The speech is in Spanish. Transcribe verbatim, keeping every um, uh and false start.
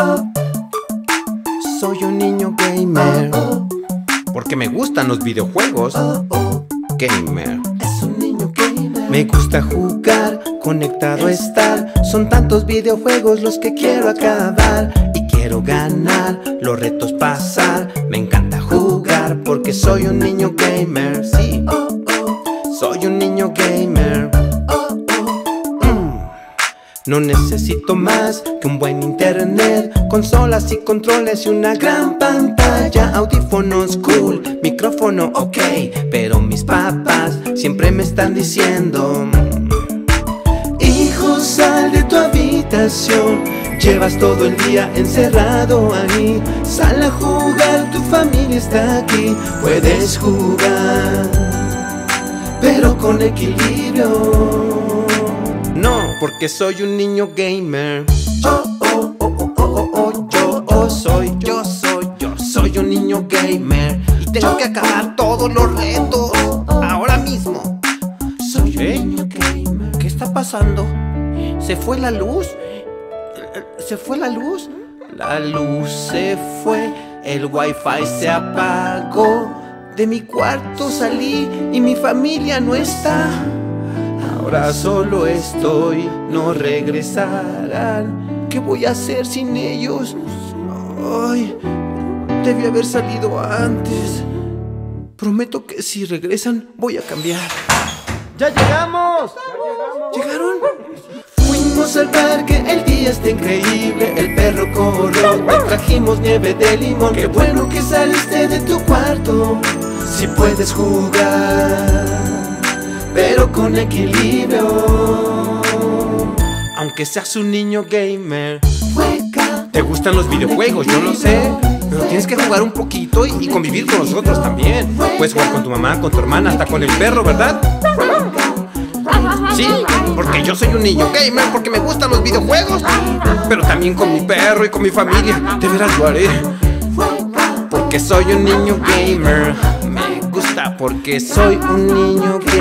oh. Soy un niño gamer oh, oh. Porque me gustan los videojuegos oh, oh. Gamer. Es un niño gamer. Me gusta jugar, conectado es. estar. Son tantos videojuegos los que quiero acabar. Y quiero ganar, los retos pasar. Me encanta jugar porque soy un niño gamer. Sí, oh, oh. Soy un niño gamer. No necesito más que un buen internet, consolas y controles y una gran pantalla, audífonos cool, micrófono ok, pero mis papás siempre me están diciendo: hijo, sal de tu habitación, llevas todo el día encerrado ahí, sal a jugar, tu familia está aquí, puedes jugar, pero con equilibrio. No, porque soy un niño gamer. Oh, oh, oh, oh, oh, oh, yo oh, soy, yo soy, yo soy un niño gamer. Y tengo que acabar todos los retos ahora mismo. Soy un ¿Eh? niño gamer. ¿Qué está pasando? ¿Se fue la luz? ¿Se fue la luz? La luz se fue, el wifi se apagó. De mi cuarto salí y mi familia no está. Ahora solo estoy, no regresarán. ¿Qué voy a hacer sin ellos? Ay, debí haber salido antes. Prometo que si regresan voy a cambiar. ¡Ya llegamos! ¡Ya llegamos! ¿Llegaron? Fuimos al parque, el día está increíble. El perro corrió, trajimos nieve de limón. Qué bueno que saliste de tu cuarto. Si puedes jugar, pero con equilibrio, aunque seas un niño gamer. Te gustan los videojuegos, yo lo sé, pero tienes que jugar un poquito y, y convivir con nosotros también. Puedes jugar con tu mamá, con tu hermana, hasta con el perro, ¿verdad? Sí, porque yo soy un niño gamer, porque me gustan los videojuegos, pero también con mi perro y con mi familia. De veras lo haré, porque soy un niño gamer. Me gusta porque soy un niño gamer.